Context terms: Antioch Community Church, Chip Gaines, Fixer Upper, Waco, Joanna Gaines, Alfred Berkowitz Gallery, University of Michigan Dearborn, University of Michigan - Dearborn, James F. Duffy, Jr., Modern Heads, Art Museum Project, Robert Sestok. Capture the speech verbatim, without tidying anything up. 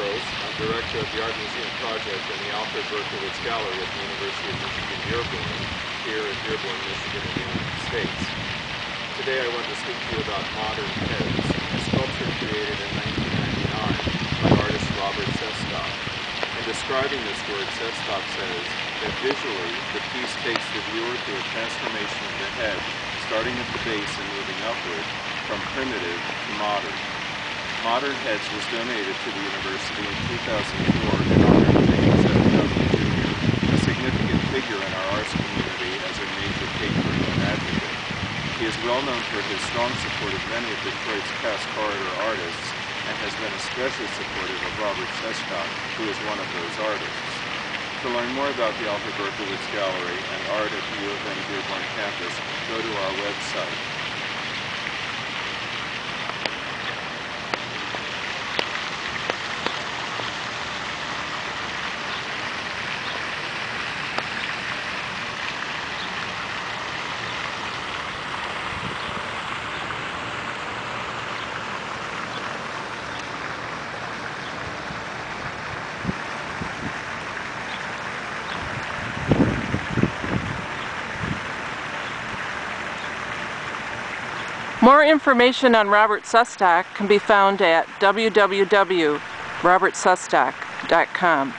Ambrose. I'm director of the Art Museum Project and the Alfred Berkowitz Gallery at the University of Michigan Dearborn, here in Dearborn, Michigan, in the United States. Today I want to speak to you about Modern Heads, a sculpture created in nineteen ninety-nine by artist Robert Sestok. In describing this work, Sestok says that visually, the piece takes the viewer through a transformation of the head, starting at the base and moving upward, from primitive to modern. Modern Heads was donated to the university in two thousand four in honor of James F. W. Junior, a significant figure in our arts community as a major patron and advocate. He is well known for his strong support of many of Detroit's past corridor artists, and has been especially supportive of Robert Sestok, who is one of those artists. To learn more about the Alfred Berkowitz Gallery and art at the U of M Dearborn campus, go to our website. More information on Robert Sestok can be found at w w w dot robert sestok dot com.